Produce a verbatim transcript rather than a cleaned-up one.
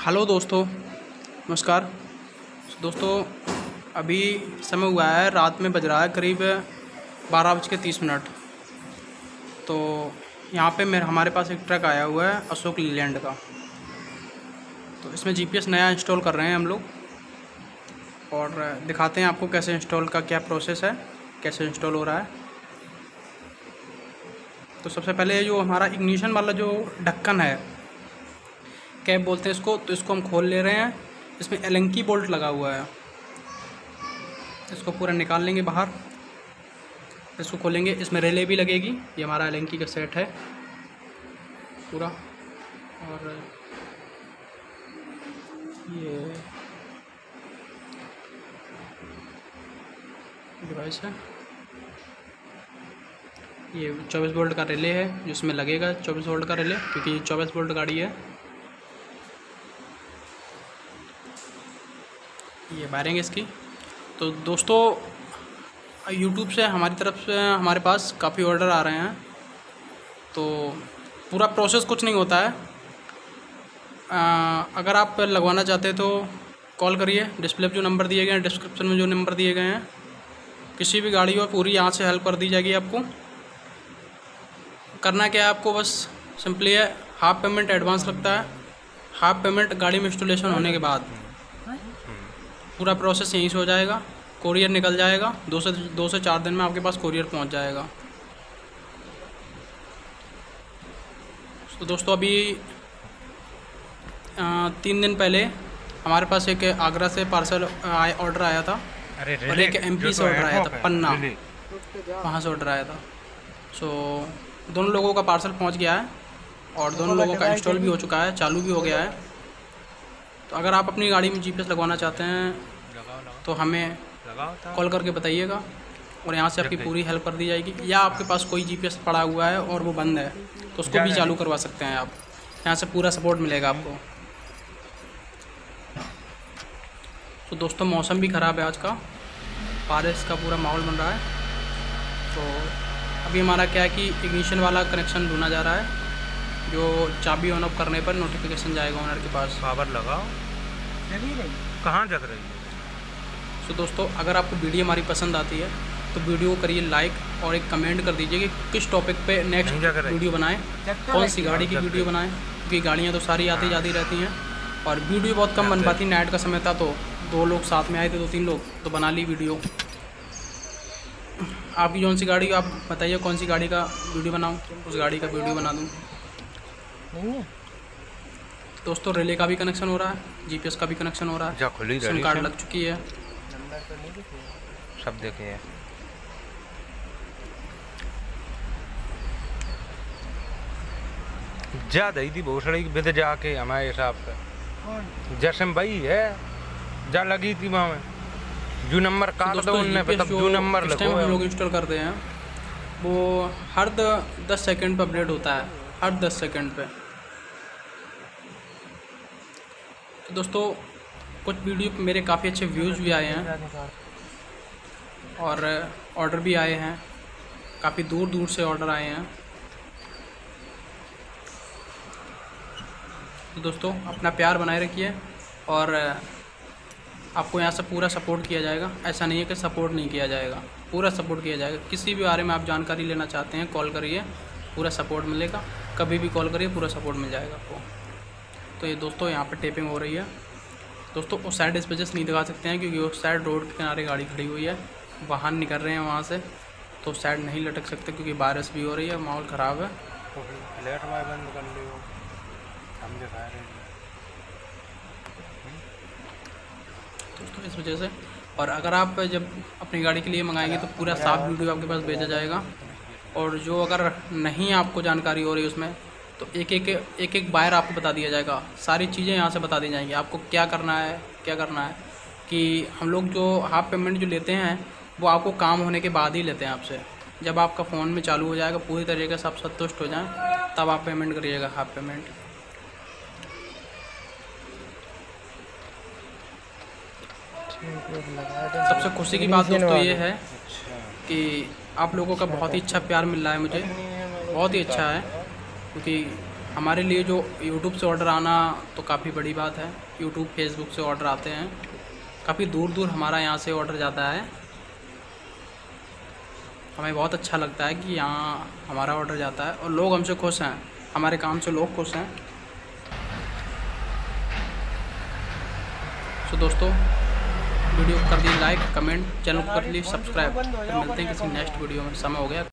Hello दोस्तों, नमस्कार दोस्तों। अभी समय हुआ है, रात में बज रहा है करीब बारह बज के तीस मिनट। तो यहाँ पे मेरे हमारे पास एक ट्रक आया हुआ है अशोक लीलैंड का। तो इसमें जीपीएस नया इंस्टॉल कर रहे हैं हम लोग, और दिखाते हैं आपको कैसे इंस्टॉल का क्या प्रोसेस है, कैसे इंस्टॉल हो रहा है। तो सबसे पहले जो हमारा इग्निशन वाला जो ढक्कन है, कैप बोलते हैं इसको, तो इसको हम खोल ले रहे हैं। इसमें एलेंकी बोल्ट लगा हुआ है, इसको पूरा निकाल लेंगे बाहर, इसको खोलेंगे। इसमें रेले भी लगेगी, ये हमारा एलेंकी का सेट है पूरा। और ये डिवाइस है, ये चौबीस वोल्ट का रिले है जिसमें लगेगा चौबीस वोल्ट का रिले, क्योंकि ये चौबीस वोल्ट गाड़ी है। ये वायरिंग है इसकी। तो दोस्तों, YouTube से हमारी तरफ से हमारे पास काफ़ी ऑर्डर आ रहे हैं, तो पूरा प्रोसेस कुछ नहीं होता है। आ, अगर आप लगवाना चाहते हैं तो कॉल करिए। डिस्प्ले पर जो नंबर दिए गए हैं, डिस्क्रिप्शन में जो नंबर दिए गए हैं, किसी भी गाड़ी हो पूरी यहाँ से हेल्प कर दी जाएगी आपको। करना क्या है आपको, बस सिंपली है, हाफ पेमेंट एडवांस लगता है, हाफ पेमेंट गाड़ी में इंस्टॉलेशन होने के बाद। पूरा प्रोसेस यहीं से हो जाएगा, कोरियर निकल जाएगा, दो से दो से चार दिन में आपके पास कोरियर पहुंच जाएगा। तो दोस्तों, अभी आ, तीन दिन पहले हमारे पास एक आगरा से पार्सल ऑर्डर आया था, अरे और एक एमपी से ऑर्डर आया था, पन्ना वहाँ से ऑर्डर आया था। सो दोनों लोगों का पार्सल पहुँच गया है, और दोनों लोगों का इंस्टॉल भी हो चुका है, चालू भी हो गया है। तो अगर आप अपनी गाड़ी में जीपीएस लगवाना चाहते हैं तो हमें कॉल करके बताइएगा, और यहाँ से आपकी पूरी हेल्प कर दी जाएगी। या आपके पास कोई जीपीएस पड़ा हुआ है और वो बंद है, तो उसको भी चालू करवा सकते हैं आप, यहाँ से पूरा सपोर्ट मिलेगा आपको। तो दोस्तों, मौसम भी ख़राब है आज का, बारिश का पूरा माहौल बन रहा है। तो अभी हमारा क्या है कि इग्निशन वाला कनेक्शन ढूंढा जा रहा है, जो चाबी ऑन ऑफ करने पर नोटिफिकेशन जाएगा ओनर के पास। पावर लगाओ, कहाँ जग रही है। सो so, दोस्तों, अगर आपको वीडियो हमारी पसंद आती है तो वीडियो को करिए लाइक, और एक कमेंट कर दीजिए कि किस टॉपिक पे नेक्स्ट वीडियो बनाएं, कौन सी गाड़ी की वीडियो बनाएं, क्योंकि गाड़ियाँ तो सारी आती जाती रहती हैं और वीडियो बहुत कम बन पाती। नाइट का समय था, तो दो लोग साथ में आए थे, दो तीन लोग, तो बना ली वीडियो। आपकी कौन सी गाड़ी, आप बताइए कौन सी गाड़ी का वीडियो बनाऊँ, उस गाड़ी का वीडियो बना दूँ। दोस्तों, रिले का भी कनेक्शन हो रहा है, जीपीएस का भी कनेक्शन हो रहा है, खुली सिम कार्ड लग चुकी है, सब देखे हैं। जा दई थी बहुत सारी विध जाके हमारे हिसाब से, जैसे भाई है जा लगी थी वहाँ में जो नंबर काट दो उनने, तब जो नंबर लगो लोग इंस्टॉल करते हैं वो हर दस सेकेंड पर अपडेट होता है, हर दस सेकंड पे। तो दोस्तों, कुछ वीडियो पे मेरे काफ़ी अच्छे व्यूज़ भी आए हैं और ऑर्डर भी आए हैं, काफ़ी दूर दूर से ऑर्डर आए हैं। तो दोस्तों, अपना प्यार बनाए रखिए, और आपको यहाँ से पूरा सपोर्ट किया जाएगा। ऐसा नहीं है कि सपोर्ट नहीं किया जाएगा, पूरा सपोर्ट किया जाएगा। किसी भी बारे में आप जानकारी लेना चाहते हैं, कॉल करिए, पूरा सपोर्ट मिलेगा। कभी भी कॉल करिए, पूरा सपोर्ट मिल जाएगा आपको। तो ये दोस्तों, यहाँ पे टेपिंग हो रही है। दोस्तों, उस साइड इस वजह से नहीं दिखा सकते हैं क्योंकि उस साइड रोड के किनारे गाड़ी खड़ी हुई है, वाहन निकल रहे हैं वहाँ से, तो उस साइड नहीं लटक सकते क्योंकि बारिश भी हो रही है, माहौल ख़राब है। दोस्तों, इस वजह से, और अगर आप जब अपनी गाड़ी के लिए मंगाएंगे तो पूरा साफ वीडियो आपके पास भेजा जाएगा। और जो अगर नहीं आपको जानकारी हो रही उसमें, तो एक एक एक एक बायर आपको बता दिया जाएगा, सारी चीज़ें यहाँ से बता दी जाएंगी आपको, क्या करना है क्या करना है। कि हम लोग जो हाफ पेमेंट जो लेते हैं वो आपको काम होने के बाद ही लेते हैं आपसे, जब आपका फ़ोन में चालू हो जाएगा, पूरी तरीके से आप संतुष्ट हो जाएं, तब आप पेमेंट करिएगा हाफ पेमेंट। सबसे खुशी की बात दोस्तों ये है कि आप लोगों का बहुत ही अच्छा प्यार मिल रहा है मुझे, बहुत ही अच्छा है, क्योंकि हमारे लिए जो यूट्यूब से ऑर्डर आना तो काफ़ी बड़ी बात है। यूट्यूब फेसबुक से ऑर्डर आते हैं, काफ़ी दूर दूर हमारा यहाँ से ऑर्डर जाता है। हमें बहुत अच्छा लगता है कि यहाँ हमारा ऑर्डर जाता है और लोग हमसे खुश हैं, हमारे काम से लोग खुश हैं। सो so, दोस्तों वीडियो कर दी लाइक, कमेंट, चैनल को कर दी सब्सक्राइब। मिलते हैं किसी नेक्स्ट वीडियो में, समय हो गया।